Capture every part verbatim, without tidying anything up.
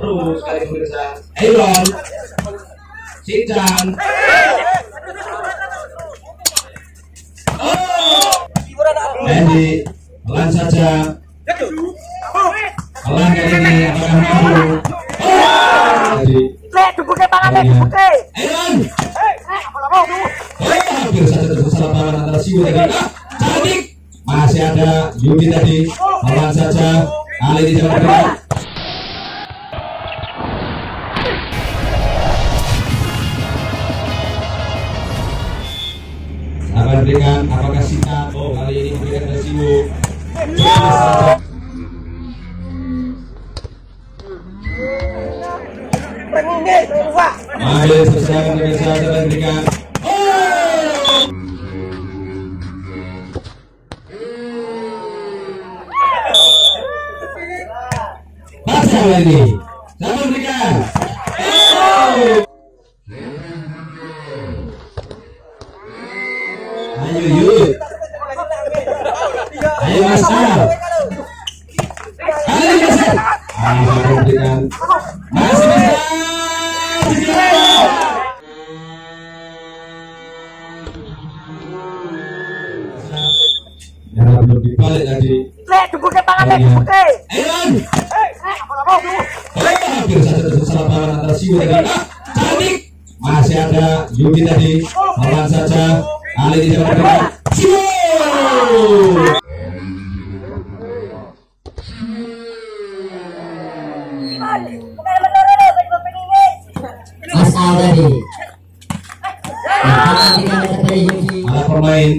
Terus kali pemirsa, Iron, Sinchan. Mendy pelan saja. Pelan kali ini akan baru. Iron. Pemirsa teruslah tangan antara Siu dan Eka. Cantik. Masih ada Yudi tadi. Pelan saja. Kali ini jangan bergerak. Akan berikan apakah Sita? Oh, kali ini memberikan residu. Mari selesai pemirsa dengan berikan. Pasal ini, jangan berikan. Ayo yuk, ayo masal, ayo masal, ayo memberikan, masih masal, silakan. Jangan belum dibalik tadi. Le, tunggu ke tangannya, tunggu ke. Elon, hampir saja tersalah tangan antara Siu dan Eka. Cantik, masih ada Yuki tadi, pelan saja. Kali ini jangan bergerak. Masal tadi. Malah pemain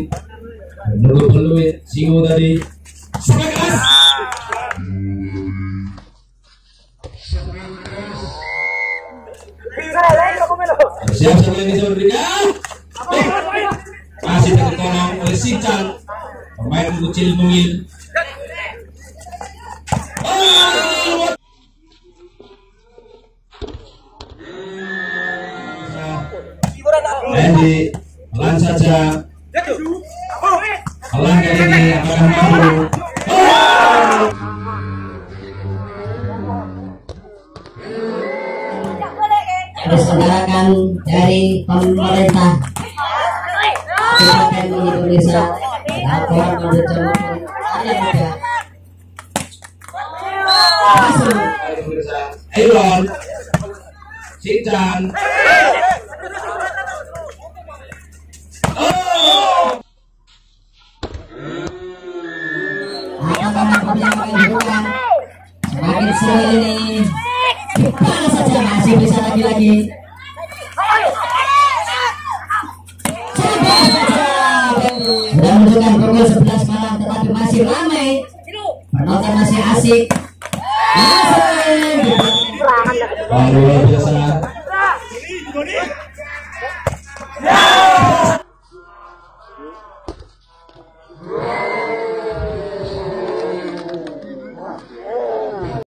meluit-meluit Siu tadi. Semangat. Siap siap ini jangan bergerak. Masih tertolong oleh Sinchan, pemain kecil mungil. Mendy pelan saja. Pelan kali ini akan baru. Persaudaraan dari pemerintah. Silakan Indonesia laporan menunjukkan ada muda. Iron, Sinchan. Oh, semakin sial ini. Mana saja masih bisa lagi lagi. Sudah menunjukkan pukul sebelas malam, tetapi masih ramai. Penonton masih asik. Asik. Luar biasa.